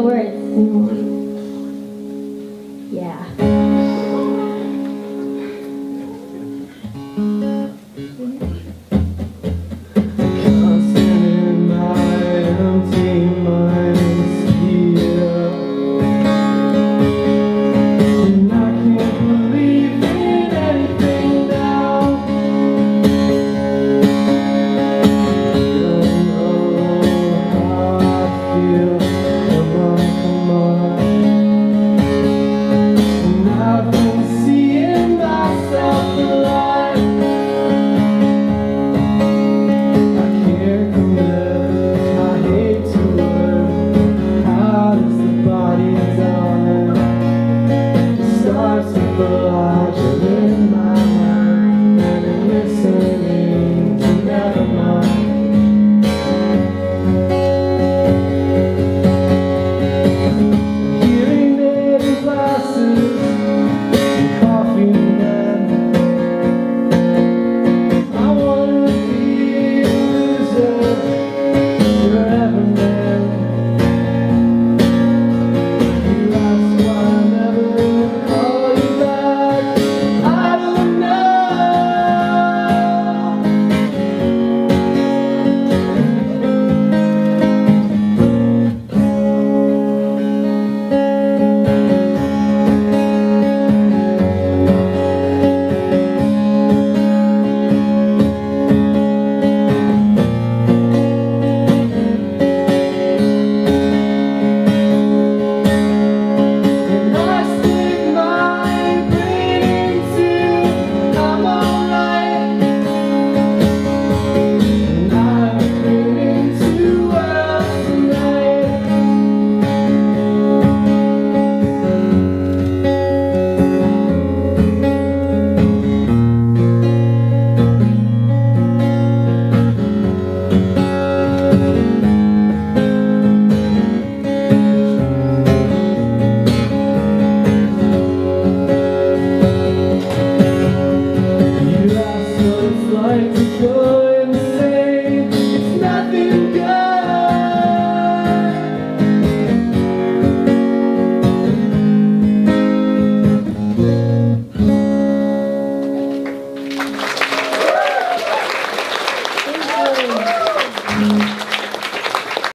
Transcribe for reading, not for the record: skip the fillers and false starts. the words.